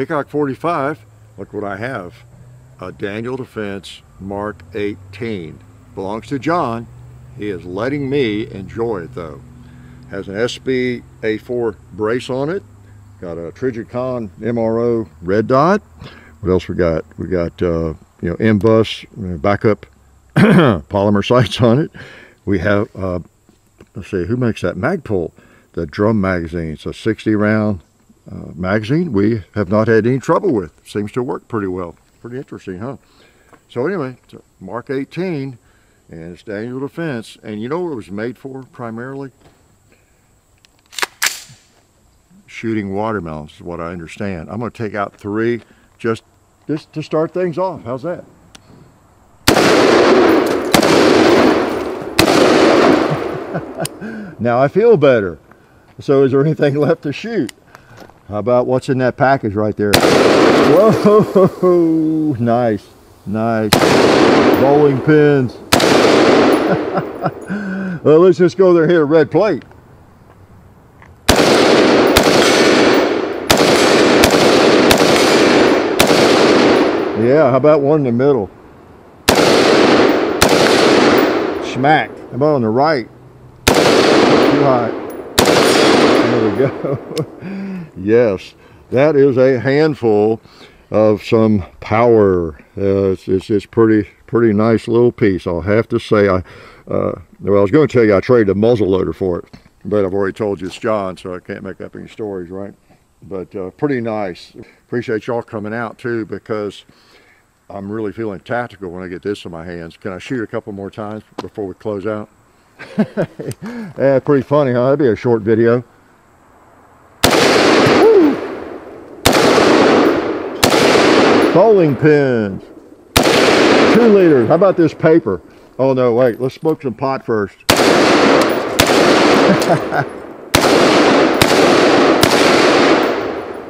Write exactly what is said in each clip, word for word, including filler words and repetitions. Hickok forty-five, look what I have, a Daniel Defense Mark eighteen. Belongs to John. He is letting me enjoy it though. Has an S B A four brace on it. Got a Trijicon M R O red dot. What else we got? We got uh, you know, M B U S backup polymer sights on it. We have uh, let's see, who makes that? Magpul, the drum magazine. It's a sixty round uh, magazine. We have not had any trouble with. Seems to work pretty well. Pretty interesting, huh? So anyway, it's a Mark eighteen, and it's Daniel Defense. And you know what it was made for primarily? Shooting watermelons is what I understand. I'm going to take out three just, just to start things off. How's that? Now I feel better. So is there anything left to shoot? How about what's in that package right there? Whoa, nice, nice. Bowling pins. Well, let's just go there and hit a red plate. Yeah, how about one in the middle? Smack. How about on the right? Too high. There we go. Yes, that is a handful of some power. Uh, it's, it's, it's pretty pretty nice little piece, I'll have to say. I uh, well, I was going to tell you I traded a muzzle loader for it, but I've already told you it's John, so I can't make up any stories, right? But uh, pretty nice. Appreciate y'all coming out too, because I'm really feeling tactical when I get this in my hands. Can I shoot a couple more times before we close out? Yeah, pretty funny, huh? That'd be a short video. Bowling pins, two liters. How about this paper? Oh no, wait, let's smoke some pot first.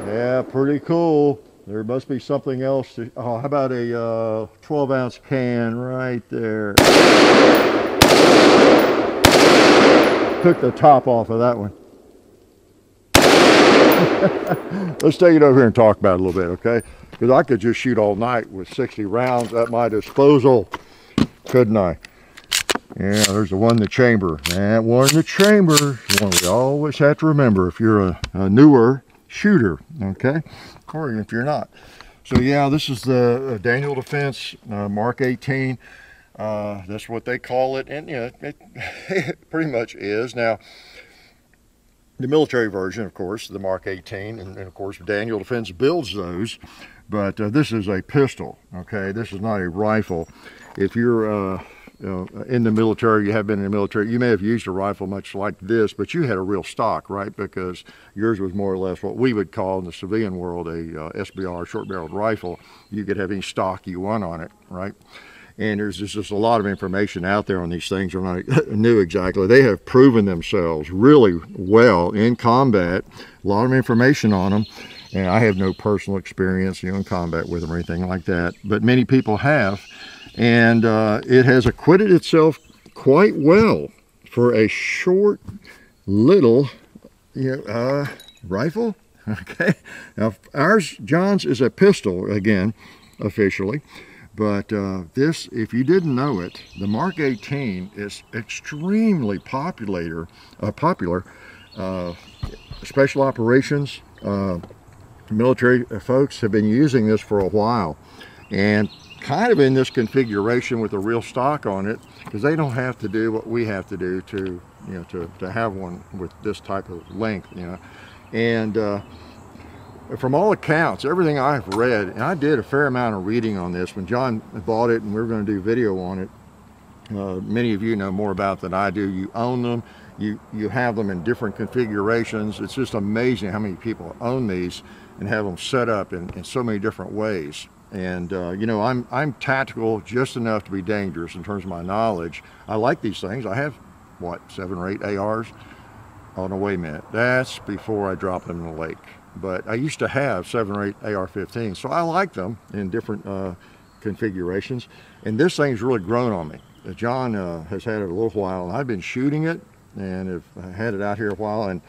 Yeah, pretty cool. There must be something else to, oh, how about a uh, twelve ounce can right there? Took the top off of that one. Let's take it over here and talk about it a little bit, okay? Because I could just shoot all night with sixty rounds at my disposal, couldn't I? Yeah, there's the one in the chamber. That one in the chamber is one we always have to remember if you're a, a newer shooter, okay? Or if you're not. So yeah, this is the uh, Daniel Defense uh, Mark eighteen. Uh, that's what they call it, and yeah, it, it pretty much is. Now, the military version, of course, the Mark eighteen, and, and of course Daniel Defense builds those, but uh, this is a pistol, okay? This is not a rifle. If you're uh, you know, in the military, you have been in the military, you may have used a rifle much like this, but you had a real stock, right? Because yours was more or less what we would call in the civilian world a uh, S B R, short-barreled rifle. You could have any stock you want on it, right? And there's just, just a lot of information out there on these things. I'm not new exactly. They have proven themselves really well in combat. A lot of information on them. And I have no personal experience, you know, in combat with them or anything like that. But many people have. And uh, it has acquitted itself quite well for a short little, you know, uh, rifle. Okay. Now, ours, John's, is a pistol, again, officially. But uh, this, if you didn't know it, the Mark eighteen is extremely popular, uh, popular uh, special operations. Uh, military folks have been using this for a while, and kind of in this configuration with a real stock on it, because they don't have to do what we have to do to, you know, to, to have one with this type of length, you know. And uh, from all accounts, everything I've read, and I did a fair amount of reading on this when John bought it and we were going to do video on it. Uh, many of you know more about it than I do. You own them, you you have them in different configurations. It's just amazing how many people own these and have them set up in, in so many different ways. And uh, you know, I'm I'm tactical just enough to be dangerous in terms of my knowledge. I like these things. I have what, seven or eight A Rs? Oh no, wait a minute, that's before I drop them in the lake. But I used to have seven or eight A R fifteens, so I like them in different uh, configurations. And this thing's really grown on me. John uh, has had it a little while, and I've been shooting it, and have had it out here a while, and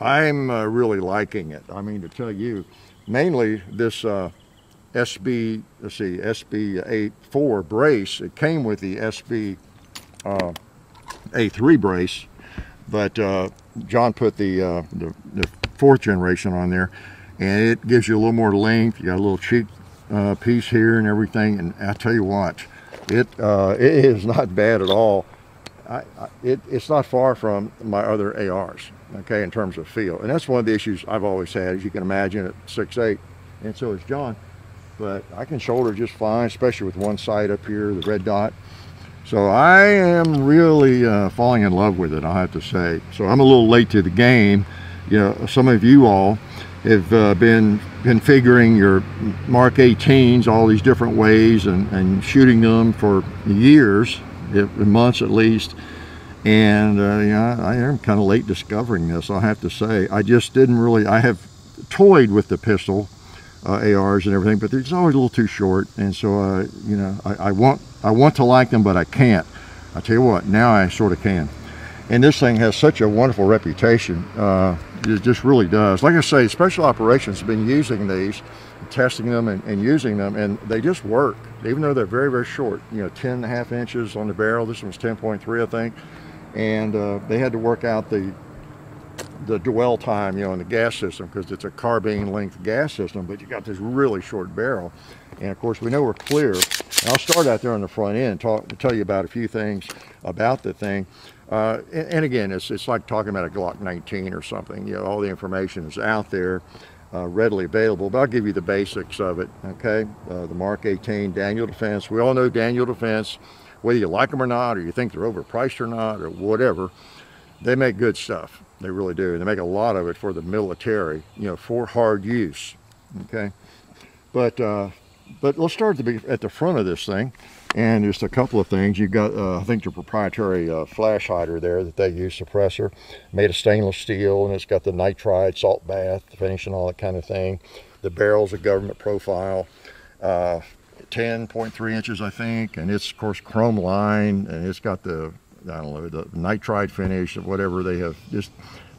I'm uh, really liking it. I mean, to tell you, mainly this uh, S B, let's see, S B A four brace. It came with the S B A three brace, but uh, John put the, uh, the, the fourth generation on there, and it gives you a little more length. You got a little cheek uh, piece here and everything, and I tell you what, it, uh, it is not bad at all. I, I, it, it's not far from my other A Rs, okay, in terms of feel. And that's one of the issues I've always had, as you can imagine, at six eight, and so is John. But I can shoulder just fine, especially with one side up here, the red dot. So I am really uh, falling in love with it, I have to say. So I'm a little late to the game. You know, some of you all have uh, been configuring your Mark eighteens all these different ways and, and shooting them for years, It, months at least, and uh, you know, I am kind of late discovering this, I have to say. I just didn't really, I have toyed with the pistol uh, A Rs and everything, but they're just always a little too short, and so uh, you know, I, I want I want to like them, but I can't. I tell you what, now I sort of can. And this thing has such a wonderful reputation, uh, it just really does. Like I say, Special Operations has been using these, testing them and, and using them, and they just work, even though they're very, very short, you know, ten and a half inches on the barrel. This one's ten point three, I think, and uh, they had to work out the the dwell time, you know, in the gas system, because it's a carbine length gas system, but you got this really short barrel. And of course, we know we're clear, and I'll start out there on the front end, talk to tell you about a few things about the thing. Uh, and, and again, it's, it's like talking about a Glock nineteen or something, you know, all the information is out there, Uh, readily available, but I'll give you the basics of it, okay? Uh, the Mark eighteen, Daniel Defense. We all know Daniel Defense, whether you like them or not, or you think they're overpriced or not, or whatever, they make good stuff. They really do. They make a lot of it for the military, you know, for hard use, okay? But uh, but let's start at the, at the front of this thing, and just a couple of things. You've got, uh, I think, the proprietary uh, flash hider there that they use, suppressor, made of stainless steel, and it's got the nitride, salt bath, finish and all that kind of thing. The barrel's a government profile, uh, ten point three inches, I think, and it's, of course, chrome line, and it's got the, I don't know, the nitride finish, or whatever they have. Just,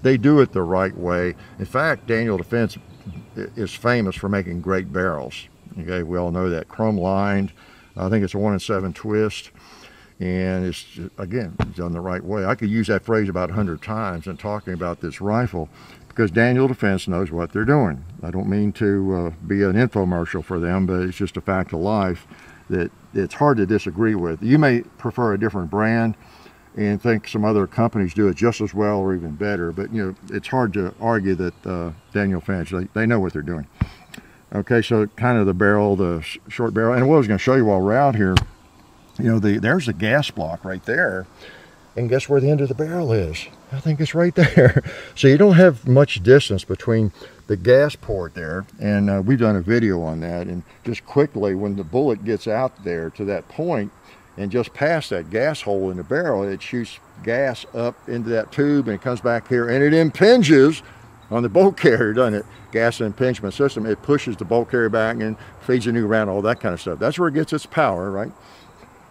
they do it the right way. In fact, Daniel Defense is famous for making great barrels. Okay, we all know that. Chrome lined, I think it's a one in seven twist, and it's, again, done the right way. I could use that phrase about a hundred times in talking about this rifle, because Daniel Defense knows what they're doing. I don't mean to uh, be an infomercial for them, but it's just a fact of life that it's hard to disagree with. You may prefer a different brand and think some other companies do it just as well or even better, but you know, it's hard to argue that uh, Daniel Defense, they, they know what they're doing. Okay, so kind of the barrel, the sh short barrel. And what I was going to show you while we're out here, you know, the, there's the gas block right there. And guess where the end of the barrel is? I think it's right there. So you don't have much distance between the gas port there. And uh, we've done a video on that. And just quickly, when the bullet gets out there to that point and just past that gas hole in the barrel, it shoots gas up into that tube and it comes back here and it impinges on the bolt carrier, doesn't it? Gas impingement system. It pushes the bolt carrier back and feeds a new round, all that kind of stuff. That's where it gets its power, right?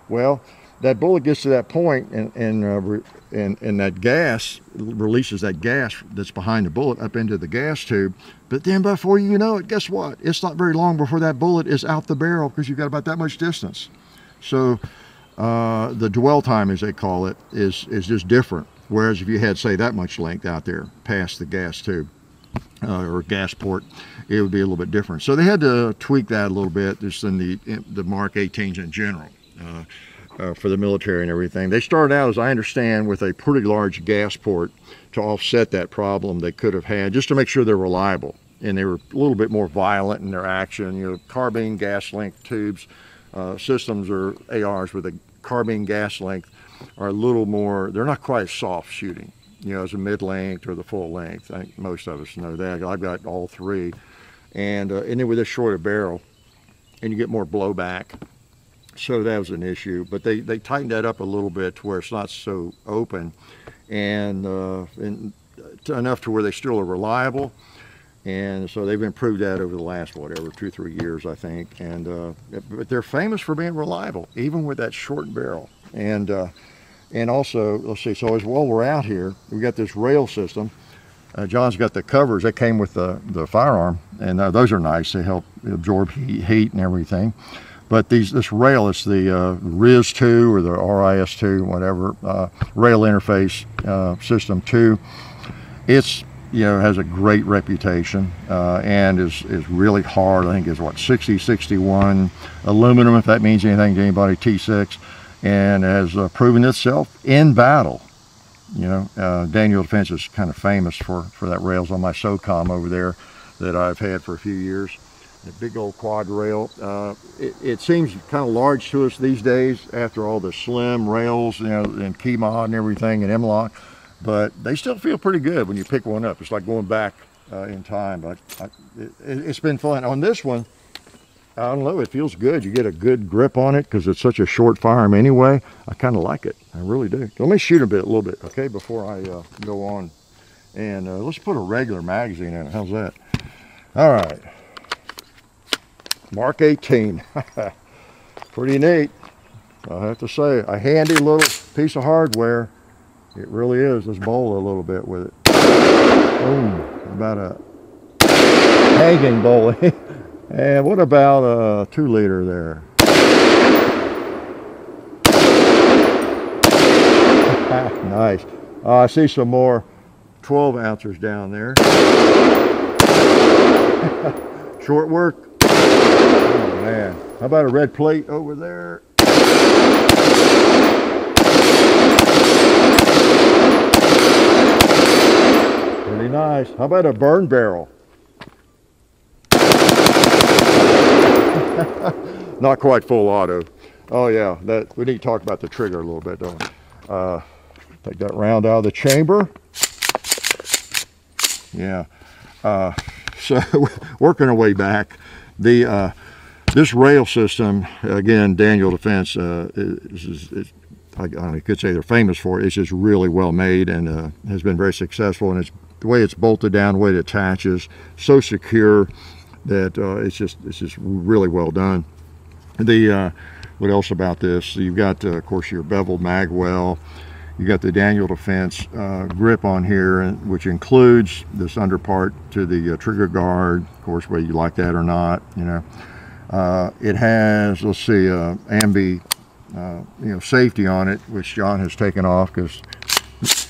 Well, that bullet gets to that point, and and uh, and, and that gas releases that gas that's behind the bullet up into the gas tube. But then before you know it, guess what? It's not very long before that bullet is out the barrel, because you've got about that much distance. So uh, the dwell time, as they call it, is is just different. Whereas if you had, say, that much length out there past the gas tube uh, or gas port, it would be a little bit different. So they had to tweak that a little bit, just in the in the Mark eighteens in general, uh, uh, for the military and everything. They started out, as I understand, with a pretty large gas port to offset that problem they could have had, just to make sure they're reliable. And they were a little bit more violent in their action. You know, carbine gas length tubes, uh, systems or A Rs with a carbine gas length are a little more, they're not quite as soft shooting, you know, as a mid-length or the full length. I think most of us know that. I've got all three. And, uh, and then with a shorter barrel, and you get more blowback. So that was an issue. But they, they tightened that up a little bit to where it's not so open, and, uh, and to enough to where they still are reliable. And so they've improved that over the last, whatever, two, three years, I think. And uh, but they're famous for being reliable, even with that short barrel. And uh, and also, let's see, so as well we're out here, we got this rail system Uh, John's got the covers that came with the, the firearm, and uh, those are nice. They help absorb heat, heat and everything. But these, this rail, it's the uh, R I S two or the R I S two, whatever, uh, rail interface uh, system two. It's, you know, has a great reputation uh, and is, is really hard. I think it's what, sixty, sixty-one aluminum, if that means anything to anybody, T six, and has uh, proven itself in battle. You know, uh, Daniel Defense is kind of famous for, for that rails on my SOCOM over there that I've had for a few years. The big old quad rail. Uh, it, it seems kind of large to us these days after all the slim rails, you know, and key mod and everything and M-lock, but they still feel pretty good when you pick one up. It's like going back uh, in time, but I, it, it's been fun. On this one, I don't know, it feels good. You get a good grip on it because it's such a short firearm anyway. I kind of like it, I really do. Let me shoot a bit, a little bit, okay, before I uh, go on. And uh, let's put a regular magazine in it, how's that? All right, Mark eighteen, pretty neat, I have to say. A handy little piece of hardware, it really is. Let's bowl a little bit with it. Boom, about a hanging bowling. And what about a two liter there? Nice. Uh, I see some more twelve ounces down there. Short work. Oh man. How about a red plate over there? Pretty nice. How about a burn barrel? Not quite full auto. Oh yeah, that we need to talk about the trigger a little bit, don't we? Uh, take that round out of the chamber. Yeah. Uh, so working our way back, the uh, this rail system again, Daniel Defense. Uh, is, is, is, I, I don't know, you could say they're famous for it. It's just really well made and uh, has been very successful. And it's the way it's bolted down, the way it attaches, so secure. That uh, it's just it's just really well done. The uh, what else about this? You've got uh, of course your beveled mag well. You got the Daniel Defense uh, grip on here, which includes this underpart to the uh, trigger guard. Of course, whether you like that or not, you know. Uh, it has, let's see, uh, ambi uh, you know safety on it, which John has taken off because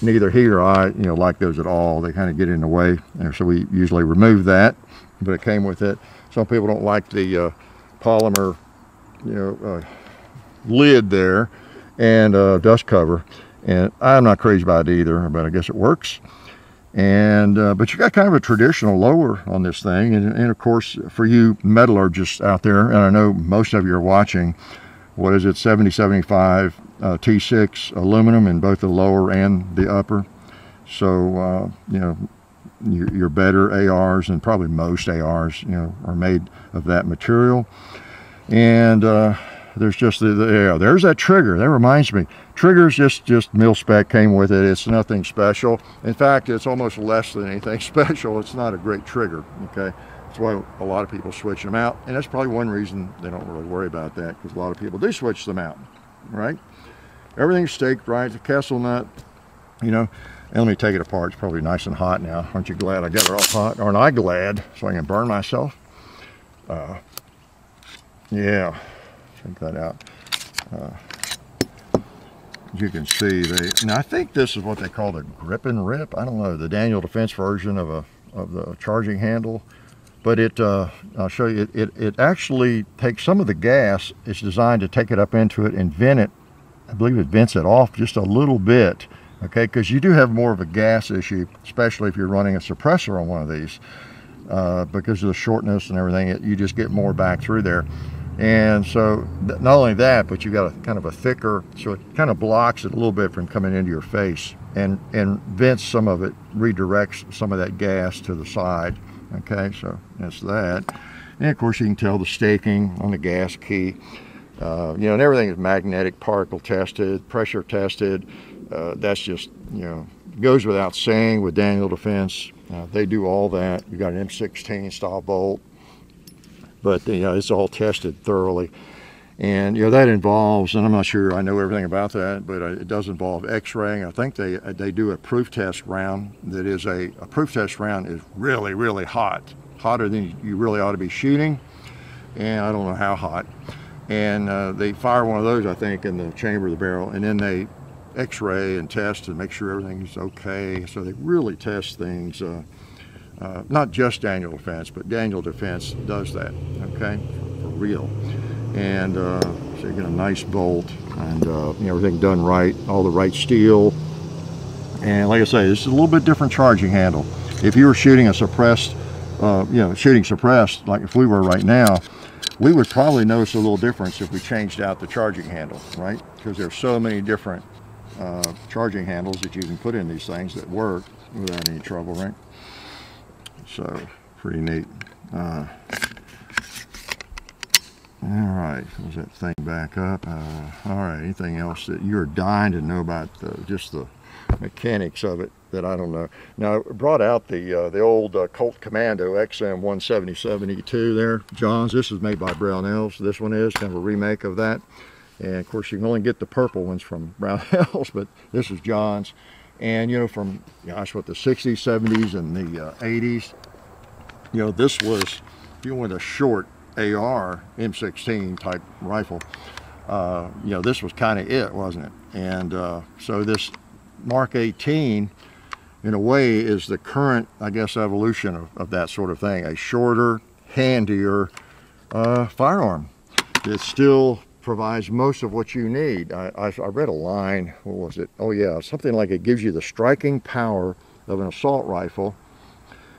neither he or I you know like those at all. They kind of get in the way, and so we usually remove that. But it came with it. Some people don't like the uh, polymer, you know, uh, lid there and uh, dust cover, and I'm not crazy about it either, but I guess it works. And uh, but you got kind of a traditional lower on this thing, and, and of course for you metallurgists out there, and I know most of you are watching, what is it, seventy seventy-five uh, T six aluminum in both the lower and the upper. So uh, you know, your better A Rs and probably most A Rs, you know, are made of that material. And uh, there's just the, the yeah, there's that trigger. That reminds me, triggers just just mil spec came with it. It's nothing special. In fact, it's almost less than anything special. It's not a great trigger. Okay, that's why a lot of people switch them out, and that's probably one reason they don't really worry about that, because a lot of people do switch them out, right? Everything's staked right. The Kessel nut, you know. And let me take it apart. It's probably nice and hot now. Aren't you glad I got it all hot? Aren't I glad? So I can burn myself. Uh, yeah, check that out. Uh, you can see they. Now I think this is what they call the grip and rip. I don't know, the Daniel Defense version of a of the charging handle, but it. Uh, I'll show you. It, it it actually takes some of the gas. It's designed to take it up into it and vent it. I believe it vents it off just a little bit. Okay, because you do have more of a gas issue, especially if you're running a suppressor on one of these. Uh, because of the shortness and everything, it, you just get more back through there. And so not only that, but you've got a kind of a thicker, so it kind of blocks it a little bit from coming into your face and, and vents some of it, redirects some of that gas to the side. Okay, so that's that. And of course you can tell the staking on the gas key. Uh, you know, and everything is magnetic, particle tested, pressure tested. Uh, that's just, you know, goes without saying with Daniel Defense. Uh, they do all that. You got an M sixteen style bolt, but you know, it's all tested thoroughly. And, you know, that involves, and I'm not sure I know everything about that, but it does involve x-raying. I think they, they do a proof test round that is a, a proof test round is really, really hot, hotter than you really ought to be shooting. And I don't know how hot. And uh, they fire one of those, I think, in the chamber of the barrel, and then they x-ray and test and make sure everything's okay. So they really test things. Uh, uh, not just Daniel Defense, but Daniel Defense does that, okay, for real. And uh, so you get a nice bolt, and uh, you know, everything done right, all the right steel. And like I say, this is a little bit different charging handle. If you were shooting a suppressed, uh, you know, shooting suppressed like if we were right now, we would probably notice a little difference if we changed out the charging handle, right? Because there's so many different uh, charging handles that you can put in these things that work without any trouble, right? So pretty neat. Uh, All right, let's get that thing back up. Uh, all right, anything else that you're dying to know about the, just the mechanics of it that I don't know? Now, I brought out the uh, the old uh, Colt Commando X M one seventy-seven E two there, Johns. This is made by Brownells. This one is kind of a remake of that. And, of course, you can only get the purple ones from Brownells, but this is Johns. And, you know, from, gosh, what, the sixties, seventies, and the eighties, you know, this was, if you wanted a short A R M sixteen type rifle, uh, you know, this was kind of it, wasn't it? And uh, so this Mark eighteen, in a way, is the current, I guess, evolution of, of that sort of thing, a shorter, handier uh, firearm that still provides most of what you need. I, I, I read a line, what was it? Oh yeah, something like it gives you the striking power of an assault rifle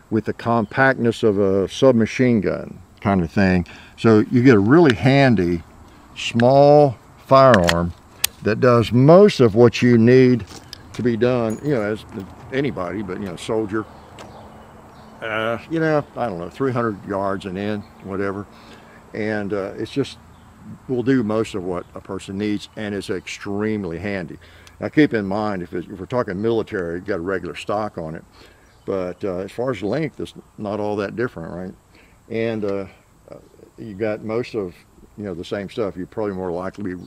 with the compactness of a submachine gun, kind of thing. So you get a really handy small firearm that does most of what you need to be done, you know, as anybody, but, you know, soldier, uh, you know, I don't know, three hundred yards and in, whatever. And uh, it's just, will do most of what a person needs, and it's extremely handy. Now keep in mind, if, it's, if we're talking military, you've got a regular stock on it, but uh, as far as length, it's not all that different, right? And uh, you got most of, you know, the same stuff. You're probably more likely, you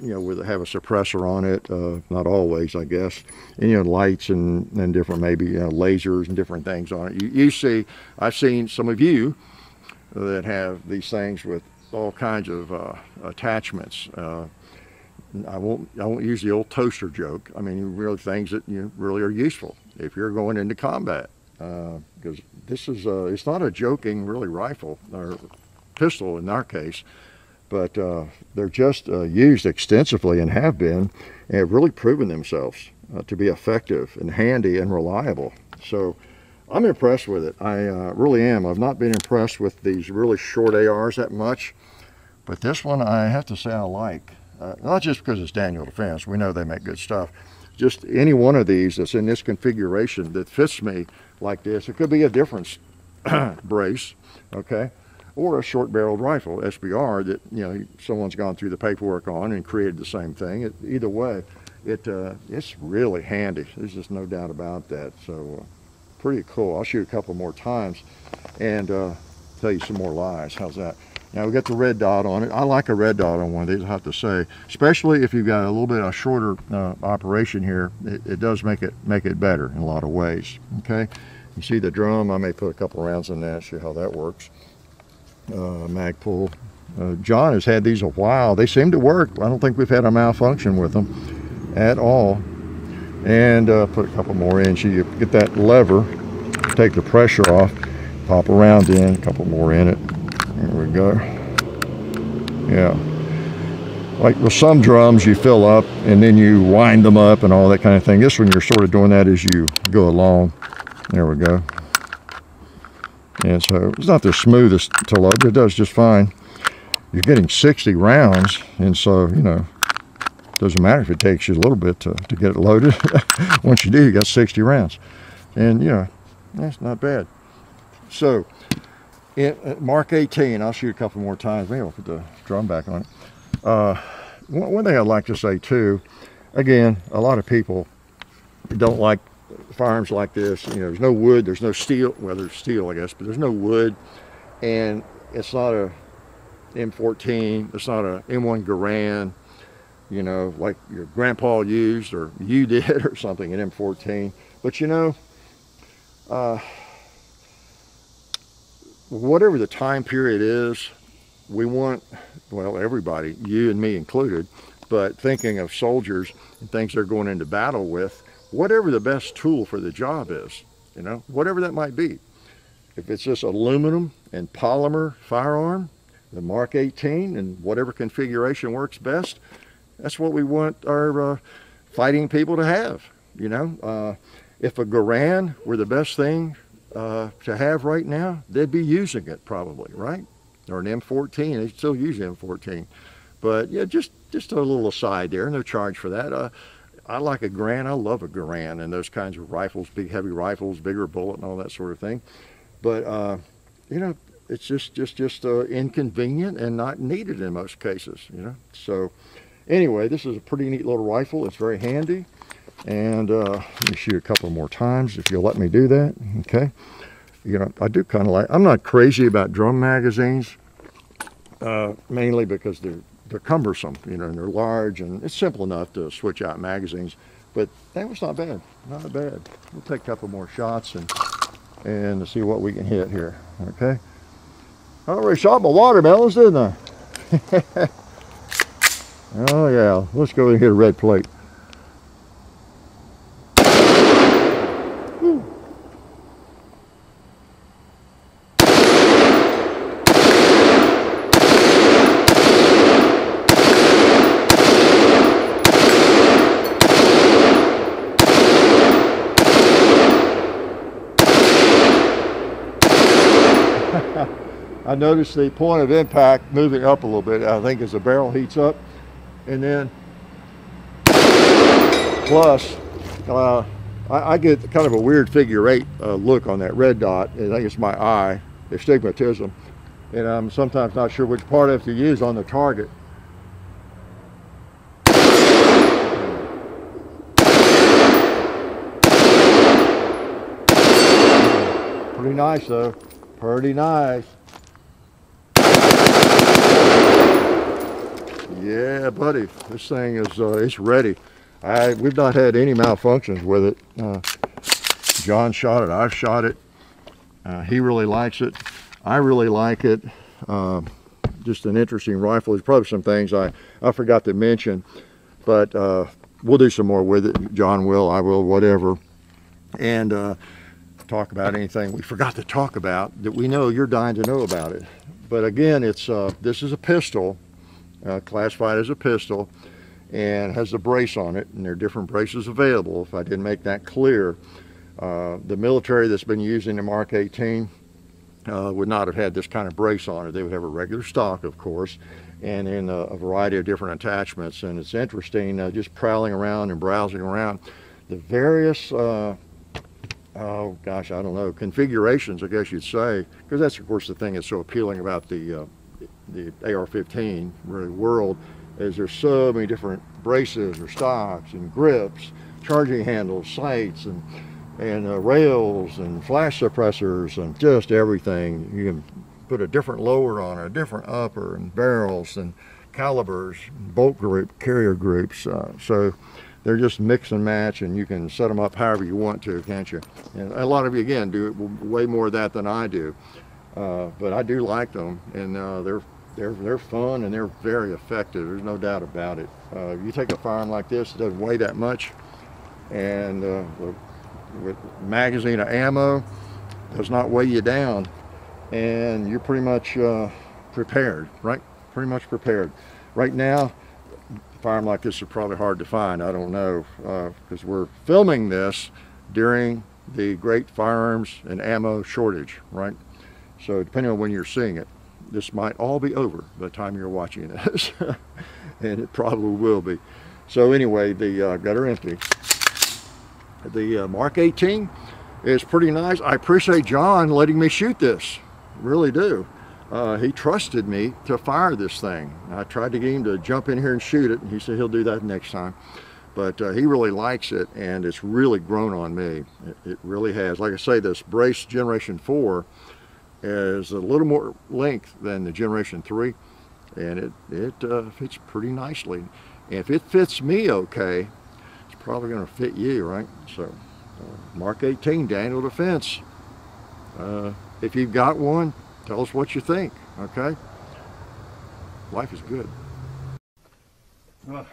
know, with have a suppressor on it. Uh, not always, I guess. And, you know, lights and, and different, maybe, you know, lasers and different things on it. You, you see, I've seen some of you that have these things with all kinds of uh, attachments. Uh, I won't, I won't use the old toaster joke. I mean, really things that you know, really are useful if you're going into combat. Because uh, this is a, it's not a joking really rifle or pistol in our case, but uh, they're just uh, used extensively and have been, and have really proven themselves uh, to be effective and handy and reliable. So I'm impressed with it. I uh, really am. I've not been impressed with these really short A Rs that much, but this one I have to say I like. Uh, not just because it's Daniel Defense. We know they make good stuff. Just any one of these that's in this configuration that fits me like this. It could be a difference brace, okay, or a short-barreled rifle, S B R, that, you know, someone's gone through the paperwork on and created the same thing. It, either way, it uh, it's really handy. There's just no doubt about that. So, uh, pretty cool. I'll shoot a couple more times and uh, tell you some more lies. How's that? Now, we got the red dot on it. I like a red dot on one of these, I have to say, especially if you've got a little bit of a shorter uh, operation here. It, it does make it make it better in a lot of ways, okay? You see the drum, I may put a couple rounds in that, see how that works. Uh, Magpul. Uh, John has had these a while. They seem to work. I don't think we've had a malfunction with them at all. And uh, put a couple more in. So you get that lever, take the pressure off, pop a round in, a couple more in it. There we go. Yeah. Like with some drums, you fill up and then you wind them up and all that kind of thing. This one, you're sort of doing that as you go along. There we go. And so it's not the smoothest to load, but it does just fine. You're getting sixty rounds, and so, you know, it doesn't matter if it takes you a little bit to, to get it loaded. Once you do, you got sixty rounds. And, you know, that's not bad. So, It, Mark eighteen, I'll shoot a couple more times. Maybe I'll put the drum back on it. Uh, one, one thing I'd like to say too, again, a lot of people don't like firearms like this. You know, there's no wood, there's no steel. Well, there's steel, I guess, but there's no wood, and it's not a M fourteen. It's not an M one Garand, you know, like your grandpa used or you did or something in M fourteen. But you know, uh, whatever the time period is, we want, well, everybody, you and me included, but thinking of soldiers and things they're going into battle with, whatever the best tool for the job is, you know, whatever that might be. If it's just aluminum and polymer firearm, the Mark eighteen and whatever configuration works best, that's what we want our uh, fighting people to have, you know. Uh, if a Garand were the best thing uh, to have right now, they'd be using it probably, right? Or an M fourteen, they still use M fourteen. But yeah, just, just a little aside there, no charge for that. Uh, I like a Garand, I love a Garand and those kinds of rifles, big heavy rifles, bigger bullet and all that sort of thing. But, uh, you know, it's just, just, just uh, inconvenient and not needed in most cases, you know. So anyway, this is a pretty neat little rifle. It's very handy. And uh, let me shoot a couple more times if you'll let me do that, okay. You know, I do kind of like, I'm not crazy about drum magazines, uh, mainly because they're, they're cumbersome, you know, and they're large, and it's simple enough to switch out magazines, but that was not bad, not bad. We'll take a couple more shots and, and see what we can hit here, okay. I already shot my watermelons, didn't I? Oh yeah, let's go and hit a red plate. I noticed the point of impact moving up a little bit, I think, as the barrel heats up. And then, plus, uh, I, I get kind of a weird figure eight uh, look on that red dot. I think it's my eye, astigmatism. And I'm sometimes not sure which part I have to use on the target. Pretty nice, though. Pretty nice. Yeah, buddy, this thing is uh, it's ready. I we've not had any malfunctions with it. Uh, John shot it. I've shot it. Uh, he really likes it. I really like it. Uh, just an interesting rifle. There's probably some things I I forgot to mention, but uh, we'll do some more with it. John will. I will. Whatever. And uh, talk about anything we forgot to talk about that we know you're dying to know about it. But again, it's uh, this is a pistol. Uh, classified as a pistol and has a brace on it, and there are different braces available, if I didn't make that clear. Uh, the military that's been using the Mark eighteen uh, would not have had this kind of brace on it. They would have a regular stock, of course, and in a, a variety of different attachments. And it's interesting, uh, just prowling around and browsing around the various uh, oh gosh, I don't know, configurations, I guess you'd say, because that's of course the thing that's so appealing about the uh, the A R fifteen really world, is there's so many different braces or stocks and grips, charging handles, sights, and and uh, rails and flash suppressors and just everything. You can put a different lower on it, a different upper, and barrels and calibers, bolt group, carrier groups. Uh, so they're just mix and match, and you can set them up however you want to, can't you? And a lot of you again do way more of that than I do. Uh, but I do like them, and uh, they're they're they're fun and they're very effective. There's no doubt about it. Uh, you take a firearm like this; it doesn't weigh that much, and uh, with magazine of ammo, does not weigh you down, and you're pretty much uh, prepared, right? Pretty much prepared. Right now, a firearm like this is probably hard to find. I don't know, because uh, we're filming this during the great firearms and ammo shortage, right? So depending on when you're seeing it, this might all be over by the time you're watching this, and it probably will be. So anyway, the uh, gutter empty. The uh, Mark eighteen is pretty nice. I appreciate John letting me shoot this, really do. Uh, he trusted me to fire this thing. I tried to get him to jump in here and shoot it, and he said he'll do that next time. But uh, he really likes it, and it's really grown on me. It, it really has. Like I say, this brace Generation four is a little more length than the Generation three, and it, it uh, fits pretty nicely. And if it fits me okay, it's probably going to fit you, right? So uh, Mark eighteen, Daniel Defense. Uh, if you've got one, tell us what you think, okay? Life is good. Uh,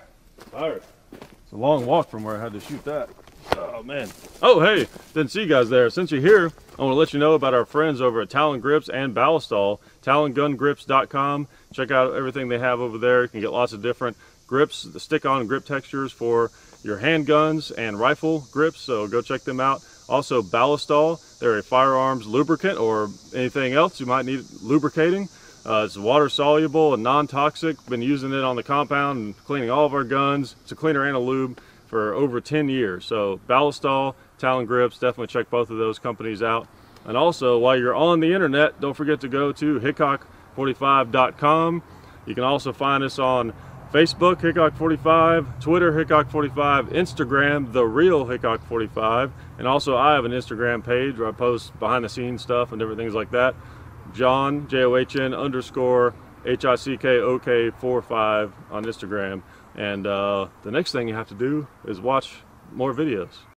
tired. It's a long walk from where I had to shoot that. Oh man. Oh hey, didn't see you guys there. Since you're here, I want to let you know about our friends over at Talon Grips and Ballistol. Talon Gun Grips dot com. Check out everything they have over there. You can get lots of different grips, the stick-on grip textures for your handguns and rifle grips, so go check them out. Also Ballistol, they're a firearms lubricant or anything else you might need lubricating. Uh, it's water soluble and non-toxic. Been using it on the compound and cleaning all of our guns. It's a cleaner and a lube for over ten years. So Ballistol, Talon Grips, definitely check both of those companies out. And also while you're on the internet, don't forget to go to Hickok forty-five dot com. You can also find us on Facebook, Hickok forty-five, Twitter, Hickok forty-five, Instagram, The Real Hickok forty-five, and also I have an Instagram page where I post behind-the-scenes stuff and different things like that. John, J O H N underscore H I C K O K forty-five on Instagram. And uh, the next thing you have to do is watch more videos.